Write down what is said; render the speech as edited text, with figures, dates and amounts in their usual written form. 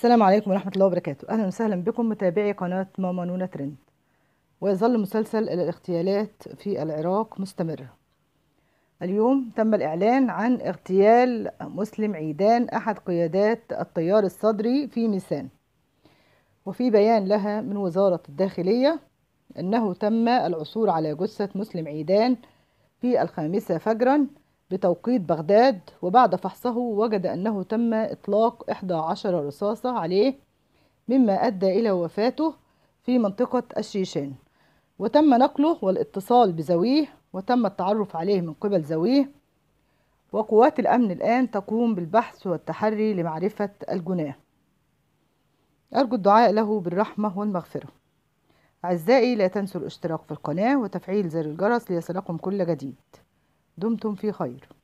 السلام عليكم ورحمة الله وبركاته. أهلا وسهلا بكم متابعي قناة ماما نونة ترين. ويظل مسلسل الاغتيالات في العراق مستمرة. اليوم تم الإعلان عن اغتيال مسلم عيدان أحد قيادات التيار الصدري في ميسان، وفي بيان لها من وزارة الداخلية أنه تم العثور على جثة مسلم عيدان في 5 فجرا بتوقيت بغداد، وبعد فحصه وجد أنه تم إطلاق 11 رصاصة عليه، مما أدى إلى وفاته في منطقة الشيشان، وتم نقله والاتصال بزويه، وتم التعرف عليه من قبل زويه، وقوات الأمن الآن تقوم بالبحث والتحري لمعرفة الجناه. أرجو الدعاء له بالرحمة والمغفرة. أعزائي، لا تنسوا الاشتراك في القناة وتفعيل زر الجرس ليصلكم كل جديد. دمتم في خير.